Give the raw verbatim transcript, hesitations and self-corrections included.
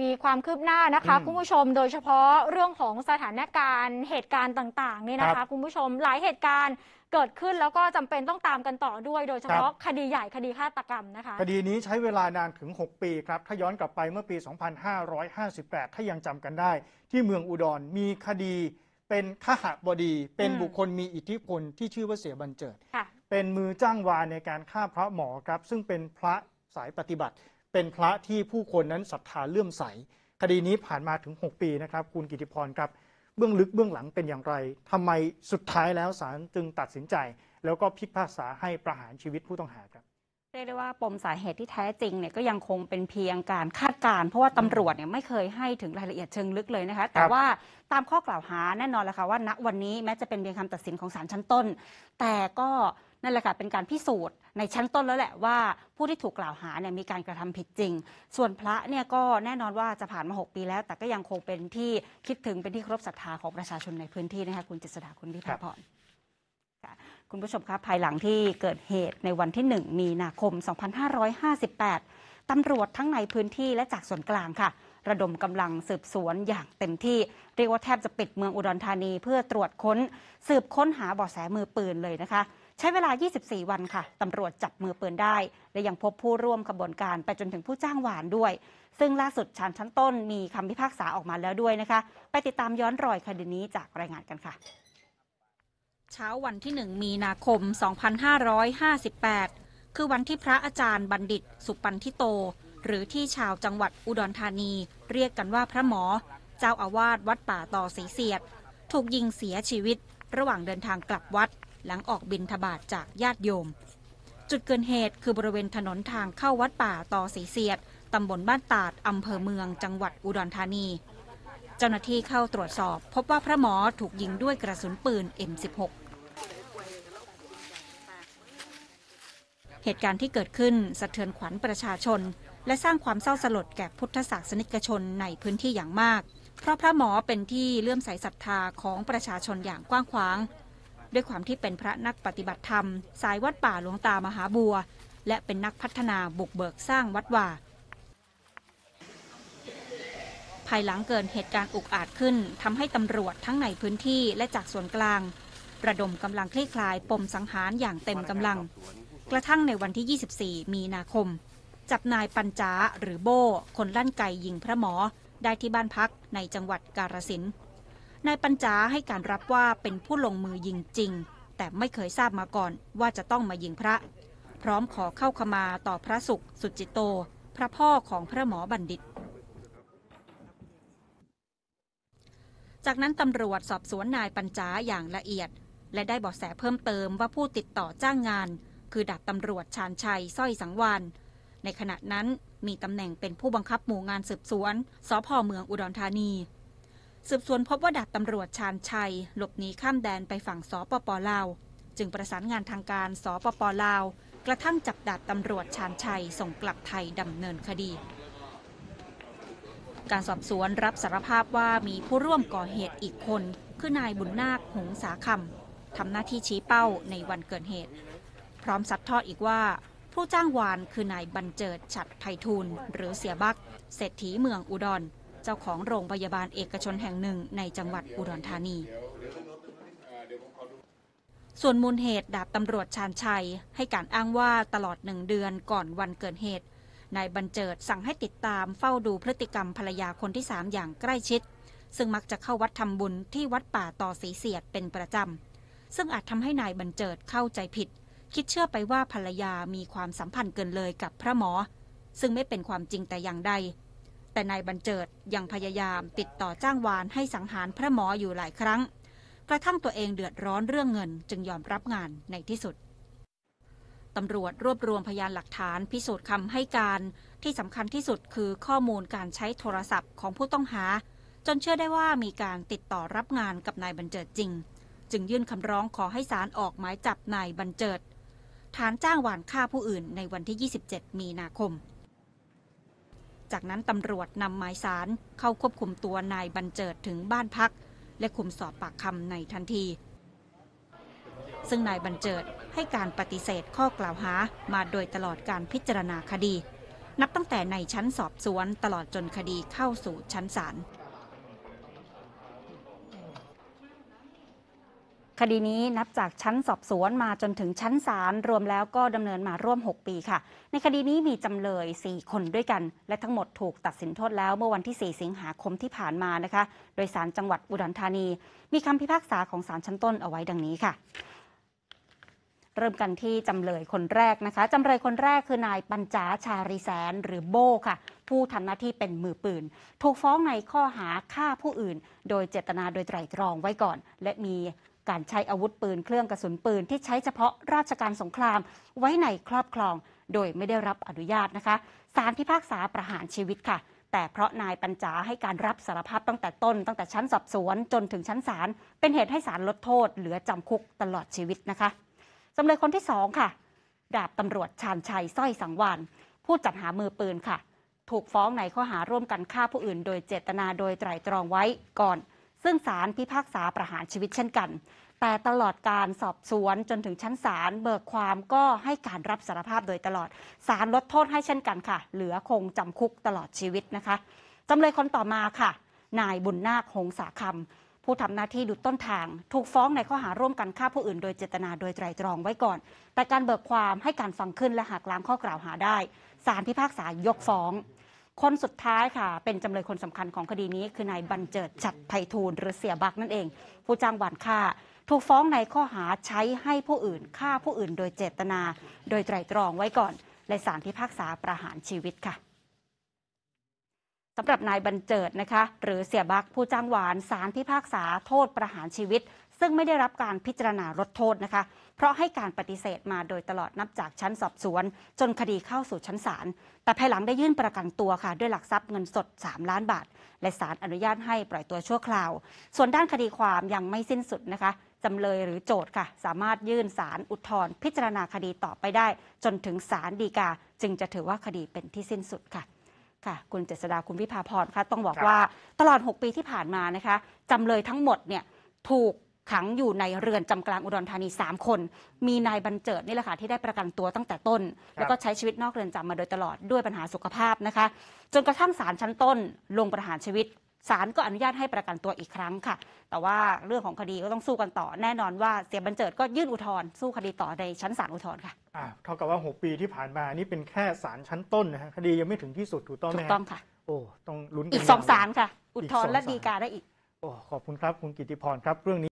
มีความคืบหน้านะคะคุณผู้ชมโดยเฉพาะเรื่องของสถานการณ์เหตุการณ์ต่างๆนี่นะคะคุณผู้ชมหลายเหตุการณ์เกิดขึ้นแล้วก็จำเป็นต้องตามกันต่อด้วยโดยเฉพาะคดีใหญ่คดีฆาตกรรมนะคะคดีนี้ใช้เวลานานถึงหกปีครับถ้าย้อนกลับไปเมื่อปีสองพันห้าร้อยห้าสิบแปดถ้ายังจำกันได้ที่เมืองอุดรมีคดีเป็นขหบดีเป็นบุคคลมีอิทธิพลที่ชื่อว่าเสียบรรเจิดเป็นมือจ้างวานในการฆ่าพระหมอครับซึ่งเป็นพระสายปฏิบัติเป็นพระที่ผู้คนนั้นศรัทธาเลื่อมใสคดีนี้ผ่านมาถึงหกปีนะครับคุณกิติพรครับเบื้องลึกเบื้องหลังเป็นอย่างไรทำไมสุดท้ายแล้วศาลจึงตัดสินใจแล้วก็พิพากษาให้ประหารชีวิตผู้ต้องหาครับเรียกได้ว่าปมสาเหตุที่แท้จริงเนี่ยก็ยังคงเป็นเพียงการคาดการณ์เพราะว่าตำรวจเนี่ยไม่เคยให้ถึงรายละเอียดเชิงลึกเลยนะคะแต่ว่าตามข้อกล่าวหาแน่นอนแล้วค่ะว่าณวันนี้แม้จะเป็นเพียงคำตัดสินของศาลชั้นต้นแต่ก็นั่นแหละค่ะเป็นการพิสูจน์ในชั้นต้นแล้วแหละว่าผู้ที่ถูกกล่าวหาเนี่ยมีการกระทำผิดจริงส่วนพระเนี่ยก็แน่นอนว่าจะผ่านมาหกปีแล้วแต่ก็ยังคงเป็นที่คิดถึงเป็นที่เคารพศรัทธาของประชาชนในพื้นที่นะคะคุณจิตสดาคุณวิภาพรคุณผู้ชมครับภายหลังที่เกิดเหตุในวันที่หนึ่งมีนาคมสองพันห้าร้อยห้าสิบแปดตำรวจทั้งในพื้นที่และจากส่วนกลางค่ะระดมกำลังสืบสวนอย่างเต็มที่เรียกว่าแทบจะปิดเมืองอุดรธานีเพื่อตรวจค้นสืบค้นหาเบาะแสมือปืนเลยนะคะใช้เวลายี่สิบสี่วันค่ะตำรวจจับมือปืนได้และยังพบผู้ร่วมขบวนการไปจนถึงผู้จ้างหวานด้วยซึ่งล่าสุดศาลชั้นต้นมีคำพิพากษาออกมาแล้วด้วยนะคะไปติดตามย้อนรอยคดีนี้จากรายงานกันค่ะเช้าวันที่หนึ่งมีนาคมสองพันห้าร้อยห้าสิบแปดคือวันที่พระอาจารย์บัณฑิตสุปันทิโตหรือที่ชาวจังหวัดอุดรธานีเรียกกันว่าพระหมอเจ้าอาวาสวัดป่าต่อศรีเสียดถูกยิงเสียชีวิตระหว่างเดินทางกลับวัดหลังออกบิณฑบาตจากญาติโยมจุดเกิดเหตุคือบริเวณถนนทางเข้าวัดป่าต่อศรีเสียดตำบลบ้านตาดอำเภอเมืองจังหวัดอุดรธานีเจ้าหน้าที่เข้าตรวจสอบพบว่าพระหมอถูกยิงด้วยกระสุนปืน เอ็มสิบหก เหตุการณ์ที่เกิดขึ้นสะเทือนขวัญประชาชนและสร้างความเศร้าสลดแก่พุทธศาสนิกชนในพื้นที่อย่างมากเพราะพระหมอเป็นที่เลื่อมใสศรัทธาของประชาชนอย่างกว้างขวางด้วยความที่เป็นพระนักปฏิบัติธรรมสายวัดป่าหลวงตามหาบัวและเป็นนักพัฒนาบุกเบิกสร้างวัดว่าภายหลังเกิดเหตุการณ์อุกอาจขึ้นทำให้ตำรวจทั้งในพื้นที่และจากส่วนกลางระดมกำลังคลี่คลายปมสังหารอย่างเต็มกำลังกระทั่งในวันที่ยี่สิบสี่มีนาคมจับนายปัญจาหรือโบ้คนลั่นไกยิงพระหมอได้ที่บ้านพักในจังหวัดกาฬสินธุ์นายปัญจาให้การรับว่าเป็นผู้ลงมือยิงจริงแต่ไม่เคยทราบมาก่อนว่าจะต้องมายิงพระพร้อมขอเข้าขมาต่อพระสุขสุจิโตพระพ่อของพระหมอบัณฑิตจากนั้นตำรวจสอบสวนนายปัญจาอย่างละเอียดและได้เบาะแสเพิ่มเติมว่าผู้ติดต่อจ้างงานคือดาบตำรวจชาญชัยสร้อยสังวานในขณะนั้นมีตำแหน่งเป็นผู้บังคับหมู่งานสืบสวนสภ.เมืองอุดรธานีสืบสวนพบว่าดาบตำรวจชาญชัยหลบหนีข้ามแดนไปฝั่งสปป.ลาวจึงประสานงานทางการสปป.ลาวกระทั่งจับดาบตำรวจชาญชัยส่งกลับไทยดำเนินคดีการสอบสวนรับสารภาพว่ามีผู้ร่วมก่อเหตุอีกคนคือนายบุญนาคหงสาคำทำหน้าที่ชี้เป้าในวันเกิดเหตุพร้อมซัดทอดอีกว่าผู้จ้างวานคือนายบัญเจิดฉัตรไพฑูรย์หรือเสียบักเศรษฐีเมืองอุดรเจ้าของโรงพยาบาลเอกชนแห่งหนึ่งในจังหวัดอุดรธานีส่วนมูลเหตุดาบตำรวจชาญชัยให้การอ้างว่าตลอดหนึ่งเดือนก่อนวันเกิดเหตุนายบัญเจิดสั่งให้ติดตามเฝ้าดูพฤติกรรมภรรยาคนที่สามอย่างใกล้ชิดซึ่งมักจะเข้าวัดทำบุญที่วัดป่าต่อศรีเสียดเป็นประจำซึ่งอาจทำให้นายบัญเจิดเข้าใจผิดคิดเชื่อไปว่าภรรยามีความสัมพันธ์เกินเลยกับพระหมอซึ่งไม่เป็นความจริงแต่อย่างใดแต่นายบัญเจิดยังพยายามติดต่อจ้างวานให้สังหารพระหมออยู่หลายครั้งกระทั่งตัวเองเดือดร้อนเรื่องเงินจึงยอมรับงานในที่สุดตำรวจรวบรวมพยานหลักฐานพิสูจน์คำให้การที่สำคัญที่สุดคือข้อมูลการใช้โทรศัพท์ของผู้ต้องหาจนเชื่อได้ว่ามีการติดต่อรับงานกับนายบัญเจิดจริงจึงยื่นคำร้องขอให้ศาลออกหมายจับนายบัญเจิดฐานจ้างวานฆ่าผู้อื่นในวันที่ยี่สิบเจ็ดมีนาคมจากนั้นตำรวจนำหมายศาลเข้าควบคุมตัวนายบัญเจิดถึงบ้านพักและคุมสอบปากคำในทันทีซึ่งนายบัญเจิดให้การปฏิเสธข้อกล่าวหามาโดยตลอดการพิจารณาคดี นับตั้งแต่ในชั้นสอบสวนตลอดจนคดีเข้าสู่ชั้นศาลคดีนี้นับจากชั้นสอบสวนมาจนถึงชั้นศาลรวมแล้วก็ดำเนินมาร่วมหกปีค่ะในคดีนี้มีจำเลยสี่คนด้วยกันและทั้งหมดถูกตัดสินโทษแล้วเมื่อวันที่สี่สิงหาคมที่ผ่านมานะคะโดยศาลจังหวัดอุดรธานีมีคำพิพากษาของศาลชั้นต้นเอาไว้ดังนี้ค่ะเริ่มกันที่จำเลยคนแรกนะคะจำเลยคนแรกคือนายปัญจาชารีแสนหรือโบ้ค่ะผู้ทำหน้าที่เป็นมือปืนถูกฟ้องในข้อหาฆ่าผู้อื่นโดยเจตนาโดยไตร่ตรองไว้ก่อนและมีการใช้อาวุธปืนเครื่องกระสุนปืนที่ใช้เฉพาะราชการสงครามไว้ในครอบครองโดยไม่ได้รับอนุญาตนะคะศาลพิพากษาประหารชีวิตค่ะแต่เพราะนายปัญจาให้การรับสารภาพตั้งแต่ต้นตั้งแต่ชั้นสอบสวนจนถึงชั้นศาลเป็นเหตุให้ศาลลดโทษเหลือจำคุกตลอดชีวิตนะคะจำเลยคนที่สองค่ะดาบตำรวจชาญชัยสร้อยสังวานผู้จัดหามือปืนค่ะถูกฟ้องในข้อหาร่วมกันฆ่าผู้อื่นโดยเจตนาโดยไตร่ตรองไว้ก่อนซึ่งศาลพิพากษาประหารชีวิตเช่นกันแต่ตลอดการสอบสวนจนถึงชั้นศาลเบิกความก็ให้การรับสารภาพโดยตลอดศาลลดโทษให้เช่นกันค่ะเหลือคงจำคุกตลอดชีวิตนะคะจำเลยคนต่อมาค่ะนายบุญนาคหงสาคำผู้ทำหน้าที่ดูต้นทางถูกฟ้องในข้อหาร่วมกันฆ่าผู้อื่นโดยเจตนาโดยไตร่ตรองไว้ก่อนแต่การเบิกความให้การฟังขึ้นและหักล้างข้อกล่าวหาได้ศาลพิพากษายกฟ้องคนสุดท้ายค่ะเป็นจำเลยคนสำคัญของคดีนี้คือนายบัญเจิดฉัตรไพฑูรย์หรือเสี่ยบักนั่นเองผู้จ้างวานฆ่าถูกฟ้องในข้อหาใช้ให้ผู้อื่นฆ่าผู้อื่นโดยเจตนาโดยไตร่ตรองไว้ก่อนและศาลพิพากษาประหารชีวิตค่ะสำหรับนายบัญเจิดนะคะหรือเสี่ยบักผู้จ้างวานศาลพิพากษาโทษประหารชีวิตซึ่งไม่ได้รับการพิจารณาลดโทษนะคะเพราะให้การปฏิเสธมาโดยตลอดนับจากชั้นสอบสวนจนคดีเข้าสู่ชั้นศาลแต่ภายหลังได้ยื่นประกันตัวค่ะด้วยหลักทรัพย์เงินสดสามล้านบาทและศาลอนุญาตให้ปล่อยตัวชั่วคราวส่วนด้านคดีความยังไม่สิ้นสุดนะคะจำเลยหรือโจทก์ค่ะสามารถยื่นศาลอุทธรณ์พิจารณาคดีต่อไปได้จนถึงศาลฎีกาจึงจะถือว่าคดีเป็นที่สิ้นสุดค่ะค่ะคุณเจษฎาคุณวิภาพรค่ะต้องบอกว่าตลอดหกปีที่ผ่านมานะคะจำเลยทั้งหมดเนี่ยถูกขังอยู่ในเรือนจำกลางอุดรธานีสามคนมีนายบัญเจิดนี่แหละค่ะที่ได้ประกันตัวตั้งแต่ต้นแล้วก็ใช้ชีวิตนอกเรือนจำมาโดยตลอดด้วยปัญหาสุขภาพนะคะจนกระทั่งศาลชั้นต้นลงประหารชีวิตศาลก็อนุญาตให้ประกันตัวอีกครั้งค่ะแต่ว่าเรื่องของคดีก็ต้องสู้กันต่อแน่นอนว่าเสียบัญเจิดก็ยื่นอุทธรณ์สู้คดีต่อในชั้นศาลอุทธรณ์ค่ะเท่ากับว่าหกปีที่ผ่านมานี่เป็นแค่ศาลชั้นต้นนะฮะคดียังไม่ถึงที่สุดถูกต้องไหมถูกต้องค่ะโอ้ต้องลุ้นอีกสองศาลค่ะอุทธรณ์และฎีกาได้อีกโอ้ขอบคุณครับคุณกิตติพรครับเรื่องนี้